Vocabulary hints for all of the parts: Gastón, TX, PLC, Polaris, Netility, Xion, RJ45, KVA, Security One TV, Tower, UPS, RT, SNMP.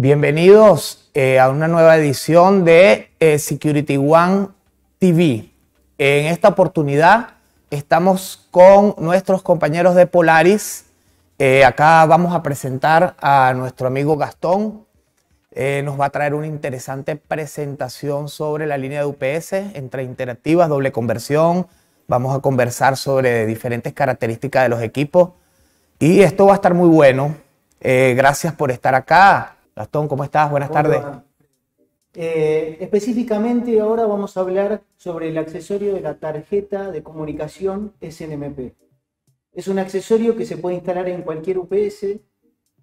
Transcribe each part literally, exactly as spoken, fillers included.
Bienvenidos eh, a una nueva edición de eh, Security One T V. En esta oportunidad estamos con nuestros compañeros de Polaris. Eh, acá vamos a presentar a nuestro amigo Gastón. Eh, nos va a traer una interesante presentación sobre la línea de U P S entre interactivas, doble conversión. Vamos a conversar sobre diferentes características de los equipos. Y esto va a estar muy bueno. Eh, gracias por estar acá. Gastón, ¿cómo estás? Buenas Hola. tardes. Eh, específicamente ahora vamos a hablar sobre el accesorio de la tarjeta de comunicación S N M P. Es un accesorio que se puede instalar en cualquier U P S,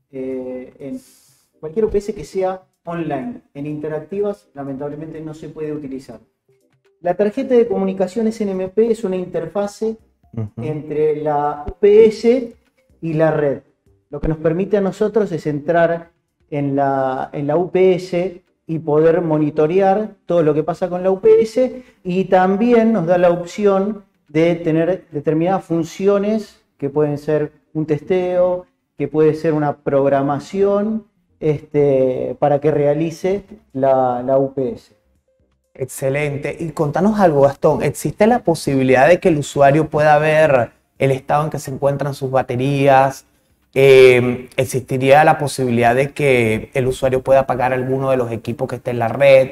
eh, en cualquier U P S que sea online. En interactivas, lamentablemente, no se puede utilizar. La tarjeta de comunicación S N M P es una interfase Uh-huh. entre la U P S y la red. Lo que nos permite a nosotros es entrar en la, en la U P S y poder monitorear todo lo que pasa con la U P S, y también nos da la opción de tener determinadas funciones que pueden ser un testeo, que puede ser una programación este, para que realice la, la U P S. Excelente. Y contanos algo, Gastón. ¿Existe la posibilidad de que el usuario pueda ver el estado en que se encuentran sus baterías? Eh, ¿Existiría la posibilidad de que el usuario pueda apagar alguno de los equipos que esté en la red?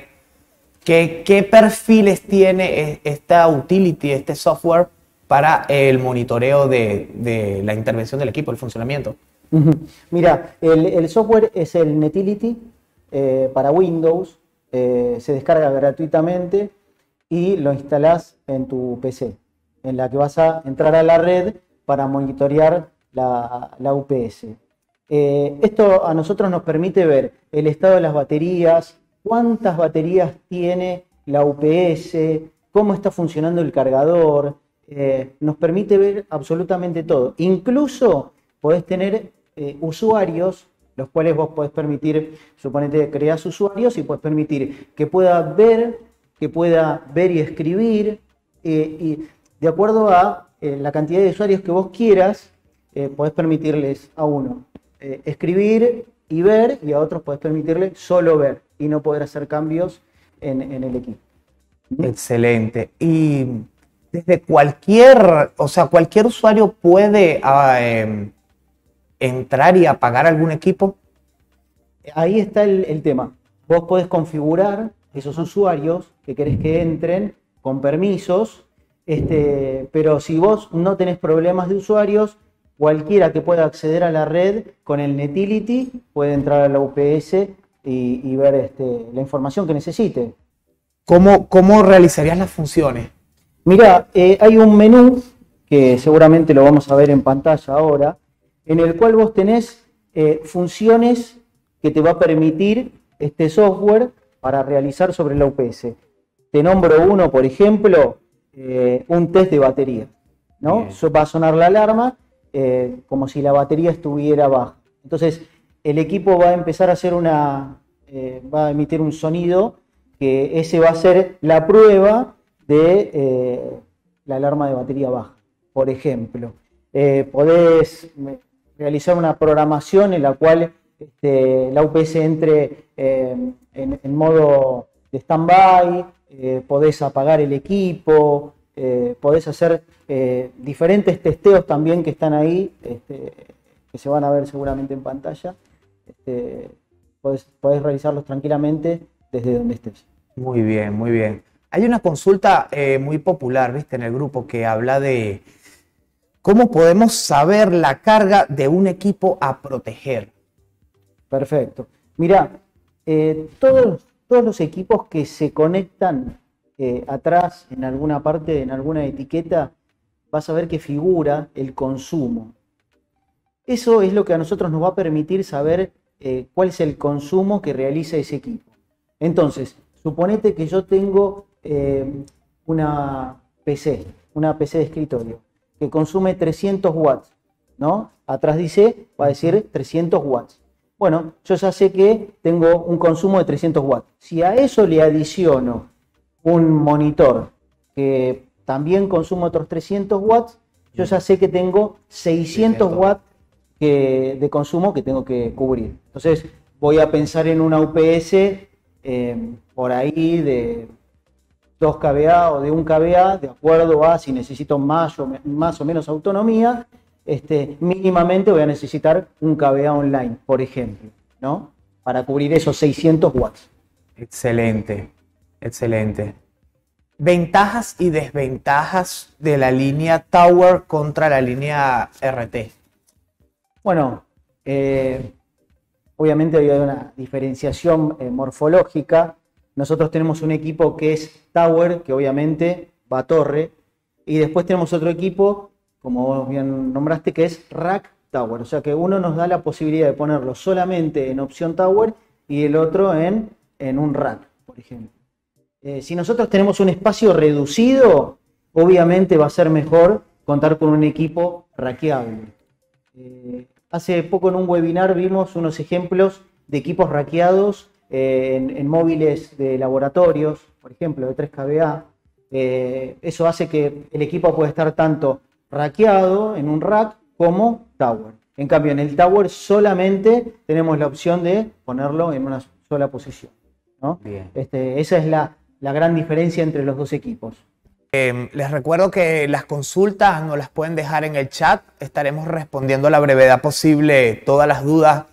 ¿Qué, qué perfiles tiene esta utility, este software, para el monitoreo de, de la intervención del equipo, el funcionamiento? Mira, el, el software es el Netility eh, para Windows. Eh, se descarga gratuitamente y lo instalás en tu P C, en la que vas a entrar a la red para monitorear la, la U P S. Eh, esto a nosotros nos permite ver el estado de las baterías, cuántas baterías tiene la U P S, cómo está funcionando el cargador. Eh, nos permite ver absolutamente todo. Incluso podés tener eh, usuarios, los cuales vos podés permitir, suponete, creás usuarios y podés permitir que pueda ver, que pueda ver y escribir, eh, y de acuerdo a eh, la cantidad de usuarios que vos quieras, eh, podés permitirles a uno eh, escribir y ver, y a otros podés permitirle solo ver y no poder hacer cambios en, en el equipo. Excelente. Y desde cualquier, o sea, cualquier usuario puede... Eh, entrar y apagar algún equipo. Ahí está el, el tema. Vos podés configurar esos usuarios que querés que entren con permisos, este, pero si vos no tenés problemas de usuarios, cualquiera que pueda acceder a la red con el Netility puede entrar a la U P S y, y ver este, la información que necesite. ¿Cómo, cómo realizarías las funciones? Mirá, eh, hay un menú que seguramente lo vamos a ver en pantalla ahora, en el cual vos tenés eh, funciones que te va a permitir este software para realizar sobre la U P S. Te nombro uno, por ejemplo, eh, un test de batería, ¿no? Bien. Va a sonar la alarma eh, como si la batería estuviera baja. Entonces, el equipo va a empezar a hacer una... Eh, va a emitir un sonido, que ese va a ser la prueba de eh, la alarma de batería baja, por ejemplo. Eh, podés realizar una programación en la cual este, la U P S entre eh, en, en modo de stand-by, eh, podés apagar el equipo, eh, podés hacer eh, diferentes testeos también que están ahí, este, que se van a ver seguramente en pantalla. Este, podés, podés realizarlos tranquilamente desde donde estés. Muy bien, muy bien. Hay una consulta eh, muy popular, ¿viste?, en el grupo, que habla de... ¿cómo podemos saber la carga de un equipo a proteger? Perfecto. Mirá, eh, todos, todos los equipos que se conectan eh, atrás, en alguna parte, en alguna etiqueta, vas a ver que figura el consumo. Eso es lo que a nosotros nos va a permitir saber eh, cuál es el consumo que realiza ese equipo. Entonces, suponete que yo tengo eh, una P C, una P C de escritorio, que consume trescientos watts, ¿no? Atrás dice, va a decir trescientos watts. Bueno, yo ya sé que tengo un consumo de trescientos watts. Si a eso le adiciono un monitor que también consume otros trescientos watts, yo ya sé que tengo seiscientos watts que, de consumo que tengo que cubrir. Entonces, voy a pensar en una U P S eh, por ahí de dos K V A o de un K V A, de acuerdo a si necesito más o, más o menos autonomía. Este, mínimamente voy a necesitar un K V A online, por ejemplo, ¿no? Para cubrir esos seiscientos watts. Excelente, excelente. Ventajas y desventajas de la línea Tower contra la línea R T. Bueno, eh, obviamente hay una diferenciación eh, morfológica. Nosotros tenemos un equipo que es Tower, que obviamente va a torre, y después tenemos otro equipo, como vos bien nombraste, que es Rack Tower. O sea que uno nos da la posibilidad de ponerlo solamente en opción Tower y el otro en, en un Rack, por ejemplo. Eh, si nosotros tenemos un espacio reducido, obviamente va a ser mejor contar con un equipo rackeable. Eh, hace poco en un webinar vimos unos ejemplos de equipos rackeados eh, en, en móviles de laboratorios, por ejemplo, de tres K V A. Eh, eso hace que el equipo pueda estar tanto rackeado en un rack como tower. En cambio, en el tower solamente tenemos la opción de ponerlo en una sola posición, ¿no? Bien. Este, esa es la, la gran diferencia entre los dos equipos. Eh, les recuerdo que las consultas nos las pueden dejar en el chat. Estaremos respondiendo a la brevedad posible todas las dudas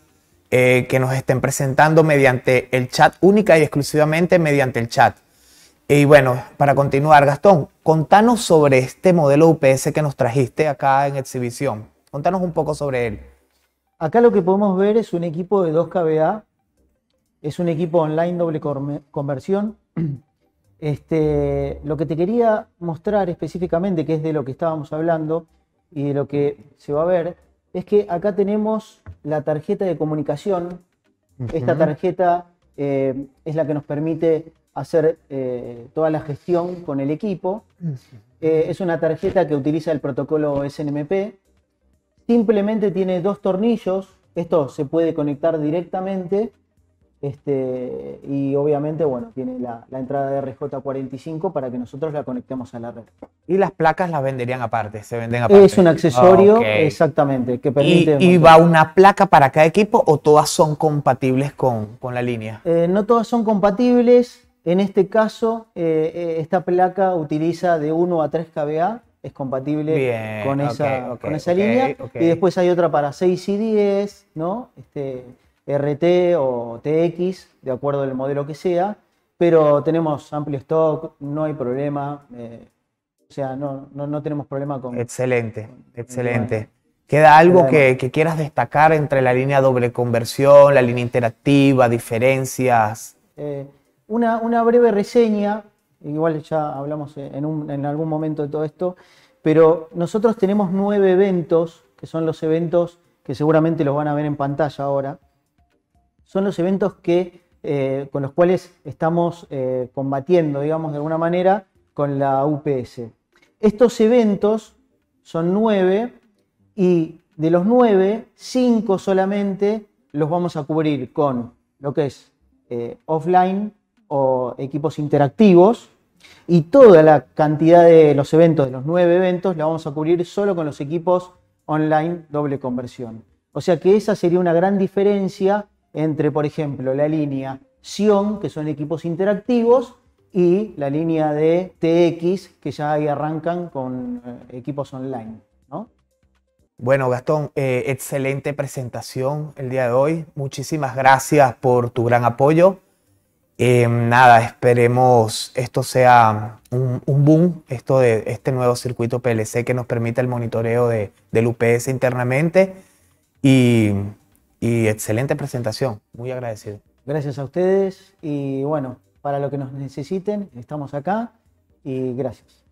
eh, que nos estén presentando mediante el chat, única y exclusivamente mediante el chat. Y bueno, para continuar, Gastón, contanos sobre este modelo U P S que nos trajiste acá en exhibición. Contanos un poco sobre él. Acá lo que podemos ver es un equipo de dos K V A. Es un equipo online doble conversión. Este, lo que te quería mostrar específicamente, que es de lo que estábamos hablando y de lo que se va a ver, es que acá tenemos la tarjeta de comunicación. Uh-huh. Esta tarjeta eh, es la que nos permite hacer eh, toda la gestión con el equipo. Eh, es una tarjeta que utiliza el protocolo S N M P. Simplemente tiene dos tornillos. Esto se puede conectar directamente. Este, y obviamente, bueno, tiene la, la entrada de R J cuarenta y cinco para que nosotros la conectemos a la red. Y las placas las venderían aparte, se venden aparte. Es un accesorio, oh, okay. Exactamente, que permite... ¿Y, y va una placa para cada equipo o todas son compatibles con, con la línea? Eh, no todas son compatibles. En este caso, eh, esta placa utiliza de uno a tres K V A, es compatible. Bien, con esa, okay, okay, con esa okay, línea. Okay. Y después hay otra para seis y diez, ¿no? Este... R T o T X, de acuerdo al modelo que sea, pero tenemos amplio stock, no hay problema, eh, o sea, no, no, no tenemos problema con... Excelente, con, excelente. Con, ¿Queda algo que, que quieras destacar entre la línea doble conversión, la línea interactiva, diferencias? Eh, una, una breve reseña, igual ya hablamos en, un, en algún momento de todo esto, pero nosotros tenemos nueve eventos, que son los eventos que seguramente los van a ver en pantalla ahora. Son los eventos que, eh, con los cuales estamos eh, combatiendo, digamos, de alguna manera, con la U P S. Estos eventos son nueve, y de los nueve, cinco solamente los vamos a cubrir con lo que es eh, offline o equipos interactivos, y toda la cantidad de los eventos, de los nueve eventos, la vamos a cubrir solo con los equipos online doble conversión. O sea que esa sería una gran diferencia entre, por ejemplo, la línea Xion, que son equipos interactivos, y la línea de T X, que ya ahí arrancan con eh, equipos online, ¿no? Bueno, Gastón, eh, excelente presentación el día de hoy. Muchísimas gracias por tu gran apoyo. Eh, nada, esperemos esto sea un, un boom, esto de este nuevo circuito P L C que nos permite el monitoreo de, del U P S internamente. Y... Y excelente presentación, muy agradecido. Gracias a ustedes y bueno, para lo que nos necesiten, estamos acá y gracias.